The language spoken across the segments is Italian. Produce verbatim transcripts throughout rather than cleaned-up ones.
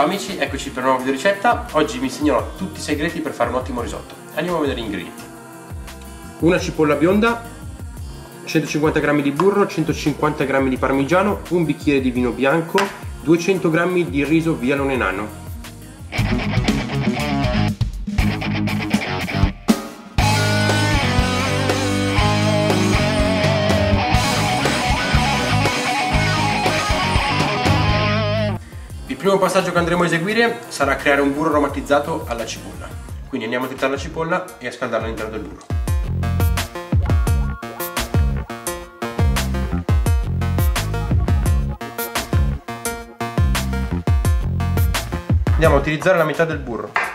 Ciao amici, eccoci per una nuova video ricetta. Oggi vi insegnerò tutti i segreti per fare un ottimo risotto. Andiamo a vedere gli ingredienti. Una cipolla bionda, centocinquanta grammi di burro, centocinquanta grammi di parmigiano, un bicchiere di vino bianco, duecento grammi di riso vialone nano. Il primo passaggio che andremo a eseguire sarà creare un burro aromatizzato alla cipolla. Quindi andiamo a tritare la cipolla e a scaldarla all'interno del burro. Andiamo a utilizzare la metà del burro.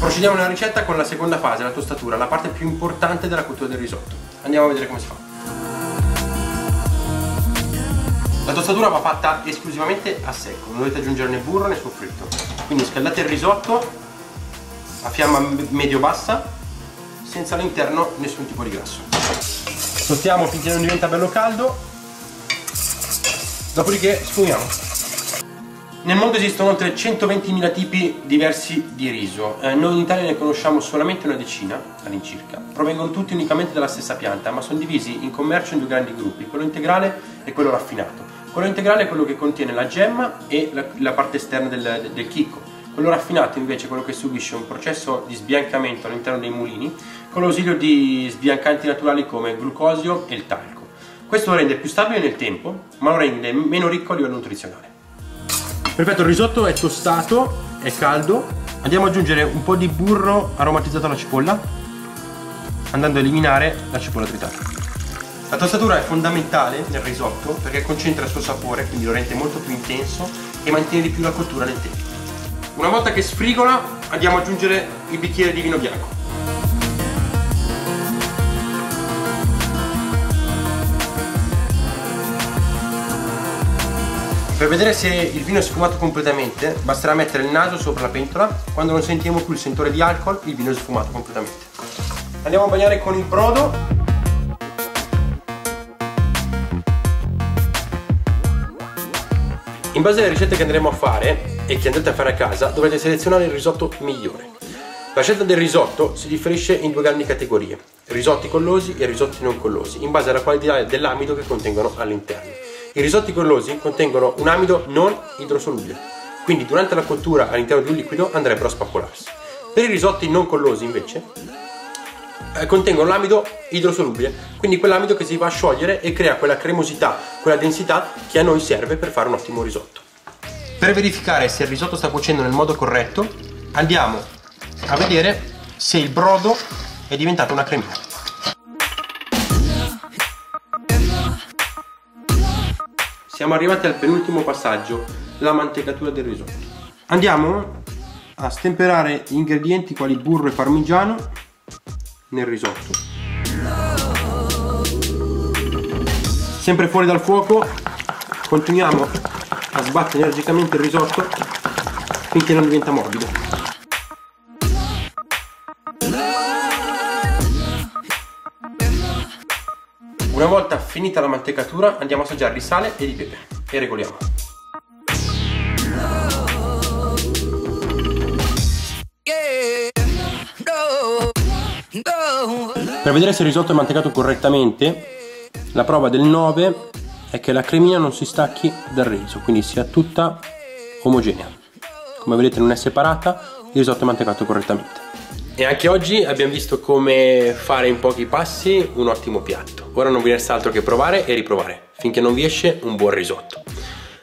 Procediamo nella ricetta con la seconda fase, la tostatura, la parte più importante della cottura del risotto. Andiamo a vedere come si fa. La tostatura va fatta esclusivamente a secco, non dovete aggiungere né burro né soffritto. Quindi scaldate il risotto a fiamma medio-bassa, senza all'interno nessun tipo di grasso. Tostiamo finché non diventa bello caldo, dopodiché sfumiamo. Nel mondo esistono oltre centoventimila tipi diversi di riso, eh, noi in Italia ne conosciamo solamente una decina all'incirca. Provengono tutti unicamente dalla stessa pianta, ma sono divisi in commercio in due grandi gruppi, quello integrale e quello raffinato. Quello integrale è quello che contiene la gemma e la, la parte esterna del, del chicco. Quello raffinato invece è quello che subisce un processo di sbiancamento all'interno dei mulini con l'ausilio di sbiancanti naturali come il glucosio e il talco. Questo lo rende più stabile nel tempo, ma lo rende meno ricco a livello nutrizionale. Perfetto, il risotto è tostato, è caldo. Andiamo ad aggiungere un po' di burro aromatizzato alla cipolla, andando a eliminare la cipolla tritata. La tostatura è fondamentale nel risotto perché concentra il suo sapore, quindi lo rende molto più intenso e mantiene di più la cottura nel tempo. Una volta che sfrigola andiamo ad aggiungere il bicchiere di vino bianco. Per vedere se il vino è sfumato completamente basterà mettere il naso sopra la pentola. Quando non sentiamo più il sentore di alcol il vino è sfumato completamente. Andiamo a bagnare con il brodo. In base alle ricette che andremo a fare e che andrete a fare a casa dovrete selezionare il risotto migliore. La scelta del risotto si differisce in due grandi categorie, risotti collosi e risotti non collosi, in base alla qualità dell'amido che contengono all'interno. I risotti collosi contengono un amido non idrosolubile, quindi durante la cottura all'interno di un liquido andrebbero a spappolarsi. Per i risotti non collosi invece contengono l'amido idrosolubile, quindi quell'amido che si va a sciogliere e crea quella cremosità, quella densità che a noi serve per fare un ottimo risotto. Per verificare se il risotto sta cuocendo nel modo corretto andiamo a vedere se il brodo è diventato una cremina. Siamo arrivati al penultimo passaggio, la mantecatura del risotto. Andiamo a stemperare ingredienti quali burro e parmigiano nel risotto, sempre fuori dal fuoco. Continuiamo a sbattere energicamente il risotto finché non diventa morbido. Una volta finita la mantecatura andiamo a assaggiare di sale e di pepe e regoliamo. Per vedere se il risotto è mantecato correttamente, la prova del nove è che la cremina non si stacchi dal riso, quindi sia tutta omogenea. Come vedete non è separata, il risotto è mantecato correttamente. E anche oggi abbiamo visto come fare in pochi passi un ottimo piatto. Ora non vi resta altro che provare e riprovare, finché non vi esce un buon risotto.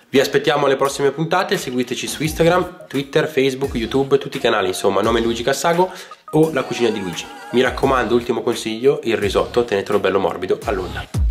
Vi aspettiamo alle prossime puntate, seguiteci su Instagram, Twitter, Facebook, YouTube, tutti i canali, insomma, nome Luigi Cassago o La Cucina di Luigi. Mi raccomando, ultimo consiglio, il risotto tenetelo bello morbido all'onda.